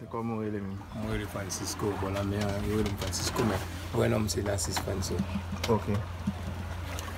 C'est comme moi, je Francisco. Voilà, mais Francisco, mais un homme, c'est là, c'est Francisco. Ok.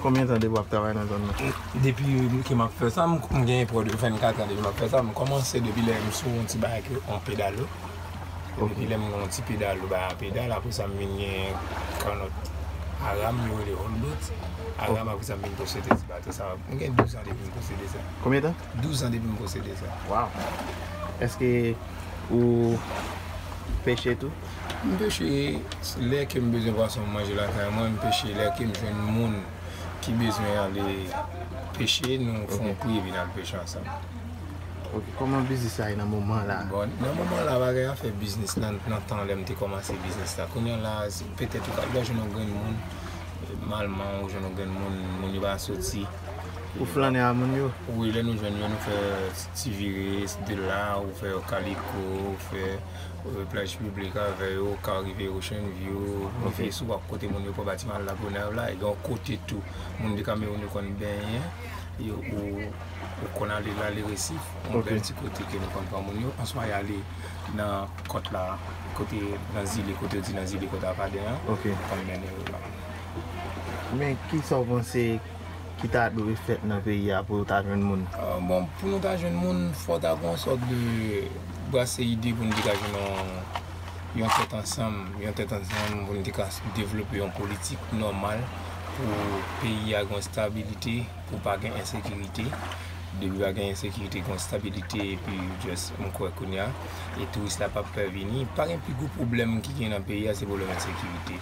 Combien de temps vous avez travaillé dans la zone? Depuis que je fais ça, je suis pour 24 ans. Je fais ça, je commence depuis que je suis un petit bac en pédale. Depuis que je suis un petit pédale, après ça, je suis à Aram, je suis à Aram, après ça, je suis possédé. Je suis 12 ans depuis que je possédé ça. Combien de temps? 12 ans depuis que je possédé ça. Waouh! Est-ce que vous pêchez tout? Je pêche les qui ont besoin de boisson manger là. Moi, je pêche les qui ont besoin de monde qui ont besoin d'aller pêcher. Nous faisons pour venir pêcher ensemble. Ok, comment business ça dans ce moment-là? Bon, dans ce moment-là, on va faire business. Dans le temps, on a commencé le business là. Quand on a peut-être que je n'ai pas de monde, malement, ou je n'ai pas de monde, on va sortir. Vous flânez à Mounio? Oui, là, nous faisons des virées, des dollars, on fait calico, on fait plage publique avec eux, Carrivé, Ocean View, on fait souvent à côté Mounio pour bâtiment la bonne là, et donc côté tout. Mon décamé, on ne connaît bien, on connaît là les récifs, on fait un petit côté que nous ne connaissons pas Mounio, on soit allé dans le côté là, côté dans l'île, côté de l'île, côté à Padé, on connaît là. Mais qui sont avancés? Qui t'a adoré faire dans le pays pour ta jeune monde? Bon, pour nous, ta jeune monde, il faut avoir une sorte de brasser idée pour nous dire que nous sommes ensemble pour nous développer une politique normale pour le pays à une stabilité, pour ne pas avoir d'insécurité. De lui avoir une sécurité, une stabilité, et puis juste mon quoi qu'on a. Et tout cela pas peut venir. Pas un plus gros problème qui est dans le pays, c'est le problème de sécurité.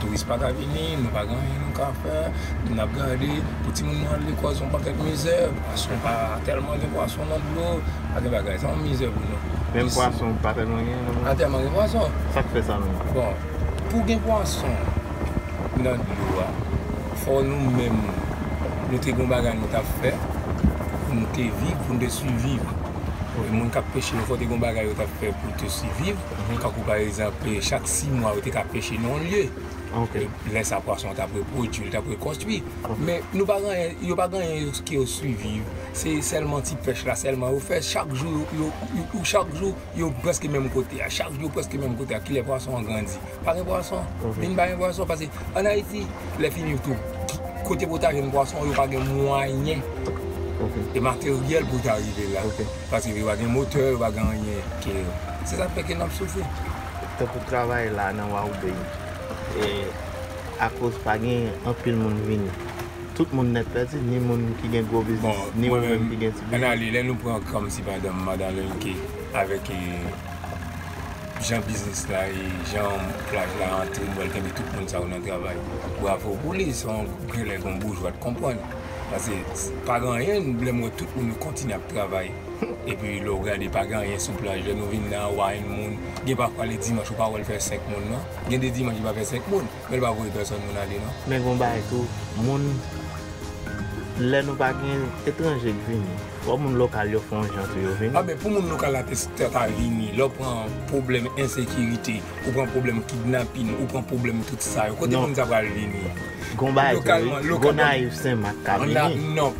Touristes pas venir, nous pas faire, nous n'avons pas gardé, petit moment les poissons pas de misère, pas tellement de poissons dans l'eau, pas de bagages, c'est une misère pour nous. Même poissons, pas tellement de poissons. Ça fait ça nous. Bon, pour les poissons dans l'eau, il faut nous-mêmes, nous avons des bagages nous avons fait, pour nous vivre, pour nous survivre. Les gens qui pêchent, il faut des bagages nous avons fait pour te survivre. Quand par exemple, chaque 6 mois, vous avez pêché dans un lieu. Laisse à poisson, tu as produit, tu as construit. Mais nous n'avons pas gagné ce qui est suivi. C'est seulement petit pêche là, seulement. Vous faites chaque jour, vous presque même côté. Chaque jour, presque même côté. Qui les poissons ont grandi. Pas de poisson. Une pas de poisson. Parce qu'en Haïti, les filles, tout. Côté potage de poisson, il n'y a pas de moyens. De matériel pour arriver là. Parce qu'il n'y a pas de moteur, il n'y a pas de rien. C'est ça qui fait que nous avons souffert. Tu as travaillé là, dans le pays. Et à cause de gagner un peu de monde venu. Tout le monde n'est pas dit, ni le monde qui a un gros business, ni le monde qui a un petit business. Là, nous prenons comme si madame Madeleine avec Jean Business là et Jean Plage là, entre nous, tout le monde ça dans le travail. Bravo pour les gens, les bourgeois, de comprendre. Parce que pas grand rien, tout le monde continue à travailler. Et puis, le gars n'est pas grand rien sur la plage. Nous venons là, il n'y a pas les dimanches, il ne peut pas faire 5 personnes. Non? Il y a des dimanches, il ne peut pas faire 5 personnes. Mais il ne peut pas voir personne aller. Mais bon, tout, les gens ne sont pas étrangers qui viennent. Pour les gens locaux, pour les gens locaux, c'est à venir. Là, on prend un problème d'insécurité, on prend un problème de kidnapping, on prend un problème de tout ça. Quand les gens ne sont pas venus, localement, non,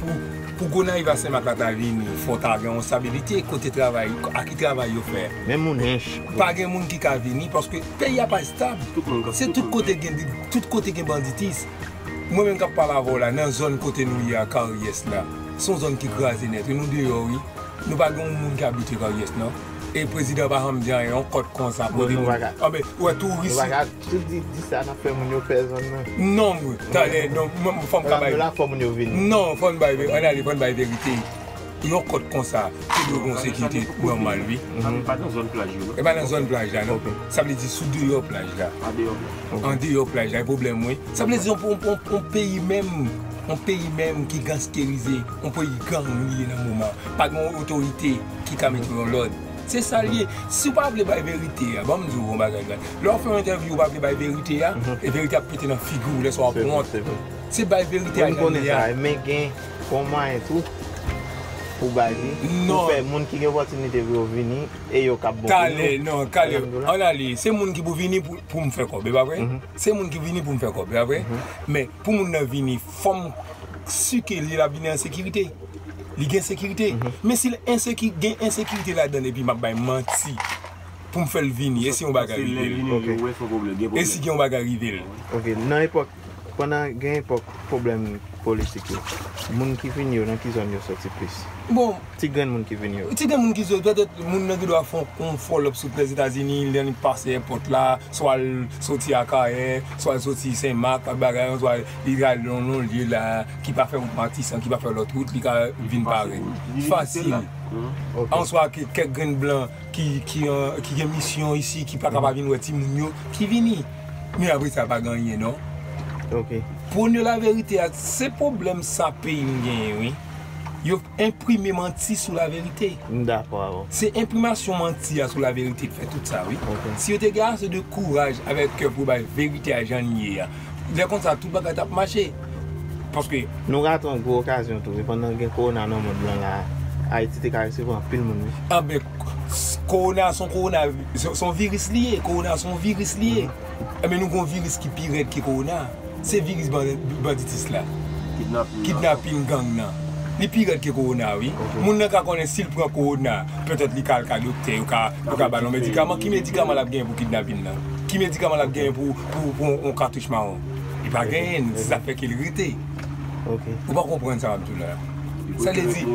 pour qu'on arrive à Saint-Marc, il faut avoir une stabilité côté travail, à qui travail faire. Même mon riche. Pas de monde qui est venu parce que le pays n'est pas stable. C'est tout côté qui est banditisme. Moi-même, quand je parle là, dans la zone côté nous, à Carriès, c'est une zone qui est crasée net. Nous disons oui, nous n'avons pas de monde qui habite Carriès. Et le président Baham dit on compte comme ça. Ouais, tout risque. Tu dis ça, n'a fait mon personne. Non, mais non, femme travaille. Non, femme travaille, on a les bonnes vérités. Ils ont compte comme ça. C'est de la sécurité normale, oui. Pas dans zone plage. Et pas dans zone plage là, non. Ça veut dire sous dehors plage là. En dehors plage là, problème oui. Ça veut dire on paye même. Un pays même qui est gangsterisé, on peut y gagner dans le moment. Pas une autorité qui t'a mis dans l'ordre. C'est ça lié. Si vous ne parlez pas de vérité, bon, vous ne pouvez pas. Lorsque vous faites une interview, vous ne parlez pas de vérité. La vérité a pété dans la figure, laissez-vous apprendre. C'est pas la vérité. Vous connaissez ça, mais comment et tout pour baser. Non. Pour les gens qui ont l'opportunité de venir et ils ont capté. Calé, non, calé. On a dit, c'est les gens qui viennent pour me faire quoi, c'est pas vrai? C'est les gens qui viennent pour me faire quoi, c'est pas vrai? Mais pour les gens qui viennent, il faut que les gens viennent en sécurité. il y a une sécurité. Mais si il y a une sécurité là-dedans, et puis je vais mentir pour me faire venir, et si on va arriver. Et si on va arriver. Ok, dans l'époque, pendant qu'il problème politique, les gens qui viennent dans qui zone sorti plus. Bon. Les gens qui viennent. Les gens qui doivent faire un follow-up sur les États-Unis, ils doivent passer porte là, soit sortir à Carré, soit sortir Saint-Marc, soit ils allaient dans un lieu là qui va faire un partisan, qui va faire l'autre route, qui va venir par facile. En soi, quelques gens blancs qui ont une mission ici, qui ne peuvent pas venir au Timounio, qui viennent. Mais après, ça ne va pas gagner, non? Okay. Pour nous la vérité, ces problèmes ça paye oui. Ils impriment menti sur la vérité. D'accord. C'est imprimation menti sur la vérité qui fait tout ça, oui. Okay. Si vous te gardez de courage avec pour la vérité à Jean-Nier, dès qu'on ça tout le monde a marché. Parce que nous ratons une occasion pendant que corona dans le monde là, Haïti te caressé pour pile monde. Ah ben corona son virus lié, corona son virus lié. Mais nous avons un virus qui pire que corona. C'est le virus banditis là. Kidnapping gang là. Les pirates que corona, oui. Moun nan ka connaît s'il prend corona, peut-être li ka docteur ou ka balon médicament, qui médicament la gagne pour kidnapping là. Qui médicament la gagne pour on cartouche marron. Il pas gagne, c'est ça fait qu'il irrité. OK. Vous pas comprendre ça tout là. Ça veut dire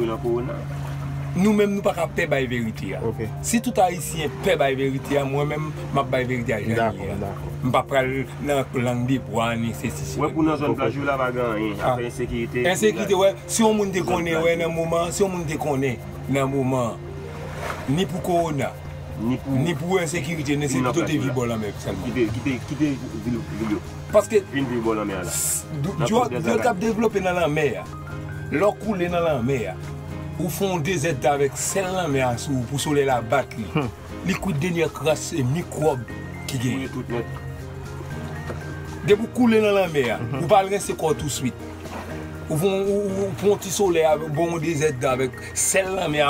nous-mêmes nous pas capable payer la vérité. Si tout haïtien paie la vérité, moi-même m'a paie la vérité à Jean. D'accord. Je ne pas prendre la langue des bois ni ceci. Ouais pour nous zone plage là pas gagner après insécurité. Insécurité ouais, si on monde déconné ouais dans moment, si on monde déconné dans moment ni pour corona ni pour insécurité, ni c'est tout des vibol en même seulement. Qui parce que une vibol en mer là. Tu vois, tu cap développer dans la mer. L'eau couler dans la mer. Ou font des aides avec celle-là, mais pour soleil la battre. Les coups de dernière crasse et microbes qui gagnent. Dès que vous coulez dans la mer, vous parlerez de quoi tout de suite. Vous font un petit soleil avec bon des aides avec celle-là, mais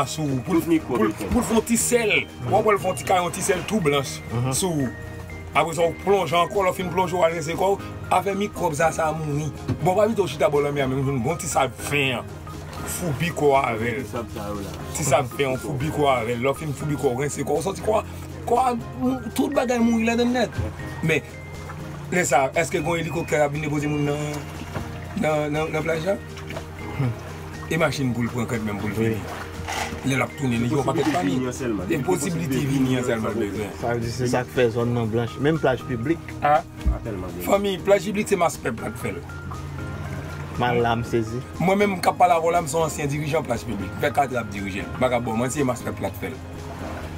pour le font un petit sel. Vous font un petit sel tout blanc. Après ça, on plonge encore, on fait une plonge, on va rester quoi avec microbes, ça mourit. Bon, pas vite au chita dans la mer, mais un bon petit sable fin. Foubi quoi avec si ça fait un foubi quoi avec l'offre une foubi quoi c'est quoi on sortit quoi toute bagaille mourir là dedans net mais les ça est-ce que quand hélicoptère a venu poser mon dans plage là et machine pour le prendre quand même pour le venir les l'a tourner il y a pas de famille des possibilités venir seulement ça veut dire c'est ça que fait zone non blanche même plage publique ah famille plage publique c'est ma spec pour faire moi-même, je suis un ancien dirigeant de place publique. Je suis 4 ans dirigeant. Je suis un master plate.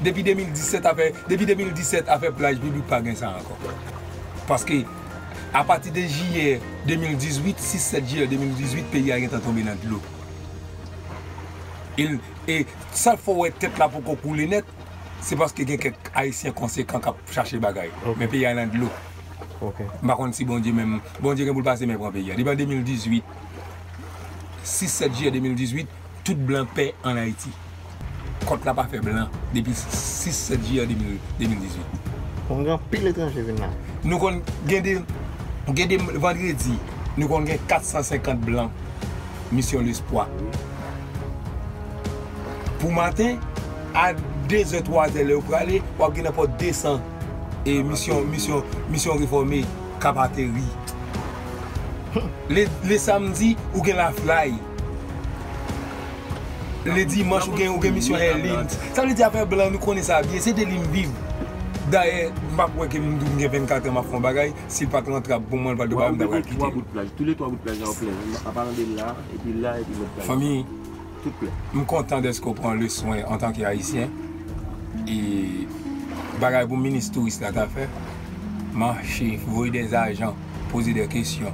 Depuis 2017, je fais plage publique pas gagné ça encore. Parce que à partir de juillet 2018, 6-7 juillet 2018, le pays a tombé dans de l'eau. Et ça, il faut être tête là pour qu'on coule net. C'est parce que il y a quelques Haïtiens conséquents qui cherchent des bagages. Mais le pays a dans de l'eau. Par contre, si bon Dieu même, bon Dieu pour passer mes grands pays. Depuis 2018, 6-7 juillet 2018, tout blanc paie en Haïti. Contre la pas fait blanc depuis 6-7 juillet 2018. On a pile étranger là. Nous avons gagné vendredi, nous avons 450 blancs, mission l'espoir. Pour matin, à 2h, 3h, pour aller, on a gagné 200. Et mission réformée, capaterie. Les samedis, ou gen la fly. Les dimanches, ou gen mission airline. Ça veut dire que blanc, nous connaissons ça bien, c'est des lignes vives. D'ailleurs, je ne sais pas si 24 ans, je ne sais pas si le patron rentre pour moi, je ne vais pas me faire quitter. Tous les 3 bouts de plage en plein. À part de là, et puis là, et puis l'autre plage. Famille, je suis content de ce qu'on prend le soin en tant qu'Haïtien. Et bagaille pour le ministre touriste là, t'as fait marcher, voir des agents, poser des questions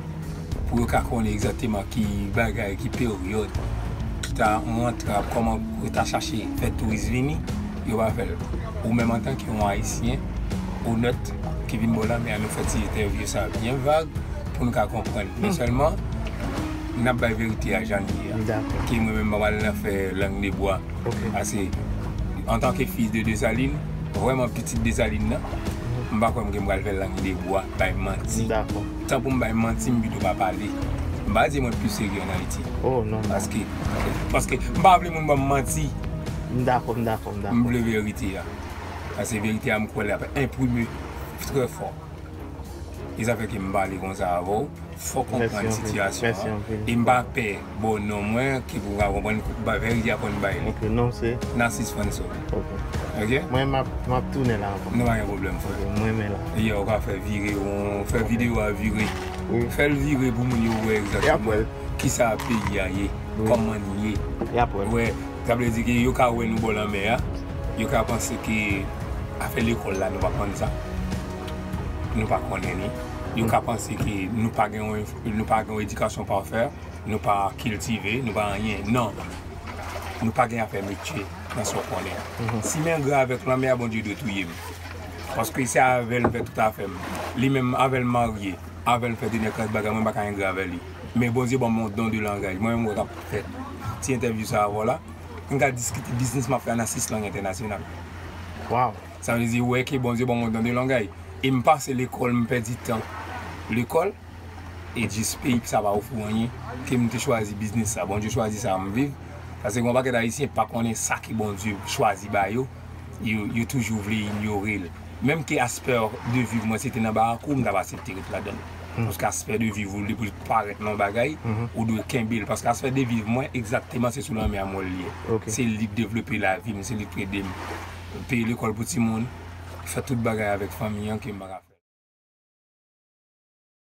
pour qu'on connaisse exactement qui bagaille, qui période, qui t'a montré comment t'as cherché faire tourisme venir, il va faire. Ou même en tant qu'un haïtien, honnête, qui vient de là, mais à nous faire interview ça bien vague pour nous comprendre. Mais seulement, n'a pas la vérité à Jean-Nier, qui moi-même m'a fait langue des bois. En tant que fils de Dessalines, vraiment petite Dessalines là je ne sais pas si je vais faire la langue des bois, je vais mentir. Tant que je vais mentir, je ne vais pas parler. Je suis plus sérieux en Haïti. Oh non. Parce que je ne veux pas mentir. D'accord. Je veux la vérité. Parce que la vérité est imprimée très fort. Ils ont fait que je ne veux pas aller comme ça avant. Il faut comprendre la situation. Il ne faut pas perdre. Bon, non, moi, qui vous raconte la vérité après le bail. Ok, non, c'est. Narcisse François. Ok. Moi, je vais tourner là. Non, il y a un problème. Moi, je vais là. On va faire virer, on fait vidéo à virer. Faire le virer pour nous voir exactement qui ça a payé, comment il est. Ouais, ça veut dire que nous avons eu un bon nous avons pensé qu'à faire l'école là, nous ne pouvons pas prendre ça. Nous ne pouvons pas connaître. Nous avons pensé que nous n'avons pas une éducation parfaite, nous n'avons pas cultivé, nous n'avons rien. Non, nous n'avons pas à faire métier dans ce qu'on est. Si nous sommes avec la mère, bon Dieu de tout. Parce que c'est avec le fait tout à fait. Lui-même avec le marié. Avant de faire des classes, je ne peux pas graver. Mais bon, c'est mon don de langage. Moi-même, je vais faire. Si interview ça, voilà. On va discuter business, je vais faire 6 langues internationales. Wow. Ça veut dire, ouais, que bon, c'est mon don de langage. Et je passe l'école, je perds du temps. L'école, et je paye, ça va au fournier. Que je choisis business, ça. Bon, je choisis ça, je vivre. Parce que quand les Haïtiens ne connaissent pas ça que bon Dieu choisit, ils ont toujours voulu ignorer. Même que l'aspect de vivre, moi, c'était dans le baracou, je vais accepter la donne. Parce que l'aspect de vivre, vous devez paraître dans le bagage ou de Kimbil. Parce que l'aspect de vivre, moi, exactement, c'est sous la main à moi lié. C'est lui développer la vie, c'est lui payer l'école pour tout le monde, faire tout le bagage avec la famille.